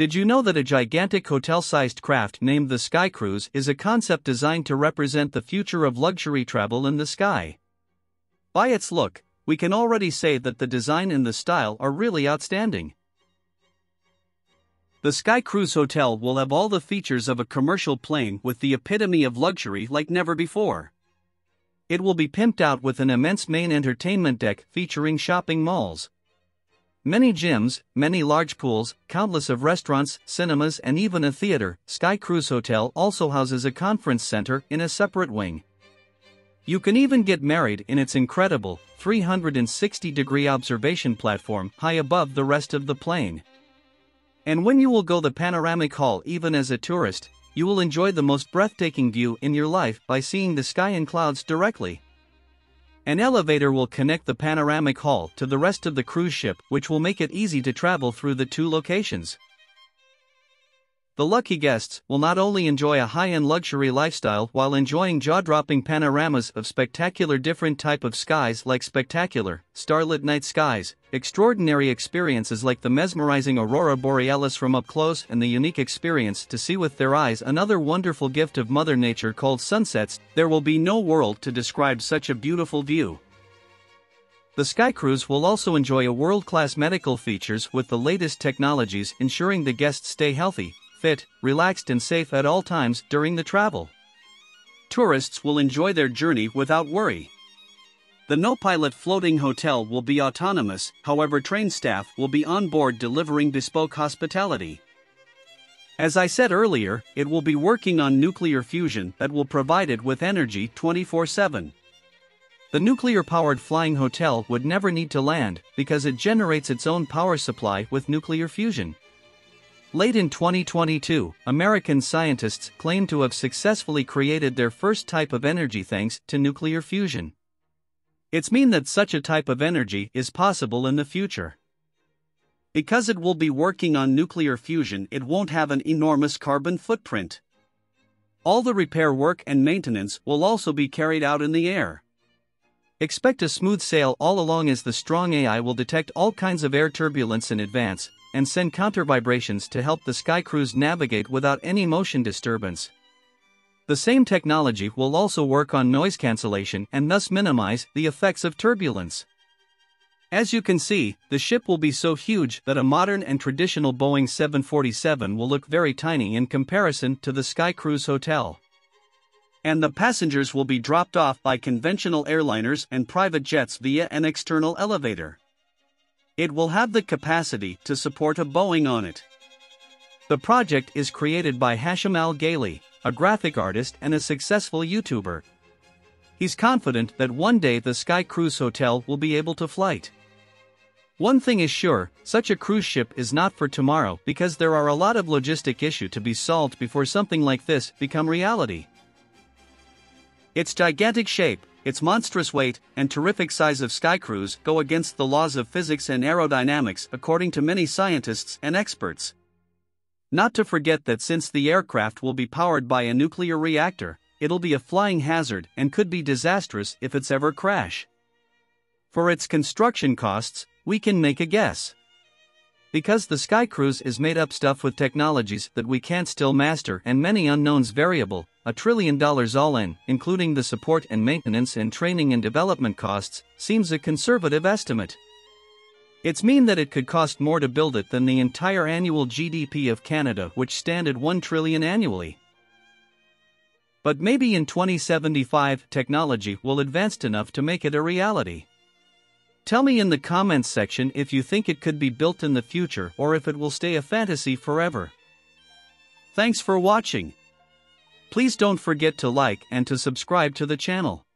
Did you know that a gigantic hotel-sized craft named the Sky Cruise is a concept designed to represent the future of luxury travel in the sky? By its look, we can already say that the design and the style are really outstanding. The Sky Cruise Hotel will have all the features of a commercial plane with the epitome of luxury like never before. It will be pimped out with an immense main entertainment deck featuring shopping malls, many gyms, many large pools, countless of restaurants, cinemas and even a theater. Sky Cruise Hotel also houses a conference center in a separate wing. You can even get married in its incredible 360-degree observation platform high above the rest of the plane. And when you will go the panoramic hall even as a tourist, you will enjoy the most breathtaking view in your life by seeing the sky and clouds directly. An elevator will connect the panoramic hall to the rest of the cruise ship, which will make it easy to travel through the two locations. The lucky guests will not only enjoy a high-end luxury lifestyle while enjoying jaw-dropping panoramas of spectacular different type of skies like spectacular, starlit night skies, extraordinary experiences like the mesmerizing Aurora Borealis from up close and the unique experience to see with their eyes another wonderful gift of Mother Nature called sunsets. There will be no word to describe such a beautiful view. The Sky Cruise will also enjoy a world-class medical features with the latest technologies ensuring the guests stay healthy, fit, relaxed and safe at all times during the travel. Tourists will enjoy their journey without worry. The no-pilot floating hotel will be autonomous, however trained staff will be on board delivering bespoke hospitality. As I said earlier, it will be working on nuclear fusion that will provide it with energy 24/7. The nuclear-powered flying hotel would never need to land because it generates its own power supply with nuclear fusion. Late in 2022, American scientists claim to have successfully created their first type of energy thanks to nuclear fusion. It's mean that such a type of energy is possible in the future. Because it will be working on nuclear fusion, it won't have an enormous carbon footprint. All the repair work and maintenance will also be carried out in the air. Expect a smooth sail all along as the strong AI will detect all kinds of air turbulence in advance and send counter vibrations to help the Sky Cruise navigate without any motion disturbance. The same technology will also work on noise cancellation and thus minimize the effects of turbulence. As you can see, the ship will be so huge that a modern and traditional Boeing 747 will look very tiny in comparison to the Sky Cruise Hotel. And the passengers will be dropped off by conventional airliners and private jets via an external elevator. It will have the capacity to support a Boeing on it. The project is created by Hashem Al-Ghaili, a graphic artist and a successful YouTuber. He's confident that one day the Sky Cruise Hotel will be able to flight. One thing is sure, such a cruise ship is not for tomorrow because there are a lot of logistic issues to be solved before something like this become reality. Its gigantic shape, its monstrous weight, and terrific size of Sky Cruise go against the laws of physics and aerodynamics according to many scientists and experts. Not to forget that since the aircraft will be powered by a nuclear reactor, it'll be a flying hazard and could be disastrous if it's ever crash. For its construction costs, we can make a guess. Because the Sky Cruise is made up stuff with technologies that we can't still master and many unknowns variable, $1 trillion all in, including the support and maintenance and training and development costs, seems a conservative estimate. It's mean that it could cost more to build it than the entire annual GDP of Canada, which stand at $1 trillion annually. But maybe in 2075 technology will advance enough to make it a reality. Tell me in the comments section if you think it could be built in the future or if it will stay a fantasy forever. Thanks for watching. Please don't forget to like and to subscribe to the channel.